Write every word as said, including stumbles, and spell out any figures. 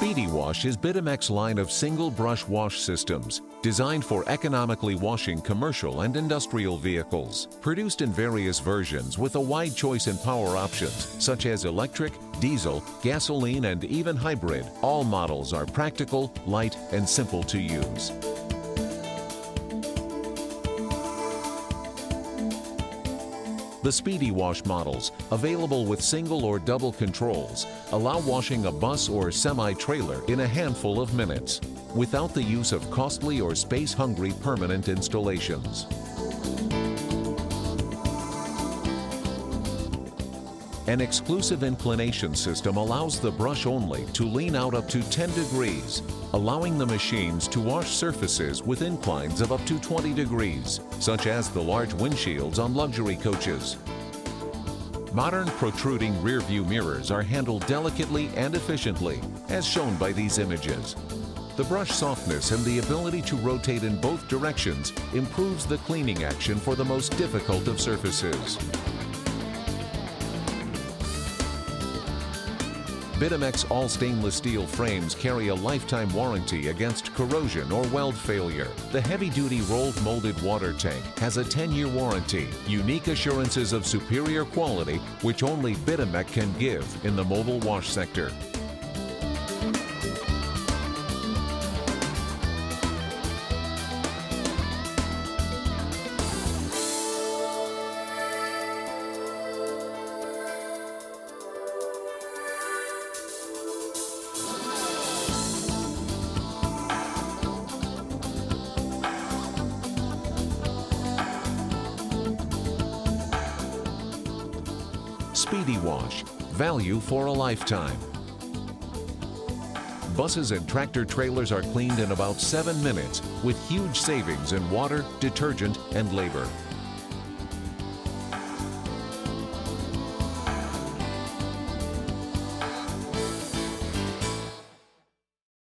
Speedy Wash is Bitimec's line of single brush wash systems designed for economically washing commercial and industrial vehicles. Produced in various versions with a wide choice in power options such as electric, diesel, gasoline, and even hybrid, all models are practical, light, and simple to use. The Speedy Wash models, available with single or double controls, allow washing a bus or semi-trailer in a handful of minutes, without the use of costly or space-hungry permanent installations. An exclusive inclination system allows the brush only to lean out up to ten degrees, allowing the machines to wash surfaces with inclines of up to twenty degrees, such as the large windshields on luxury coaches. Modern protruding rear-view mirrors are handled delicately and efficiently, as shown by these images. The brush softness and the ability to rotate in both directions improves the cleaning action for the most difficult of surfaces. Bitimec's all stainless steel frames carry a lifetime warranty against corrosion or weld failure. The heavy-duty rolled molded water tank has a ten-year warranty, unique assurances of superior quality which only Bitimec can give in the mobile wash sector. Speedy Wash, value for a lifetime. Buses and tractor trailers are cleaned in about seven minutes with huge savings in water, detergent, and labor.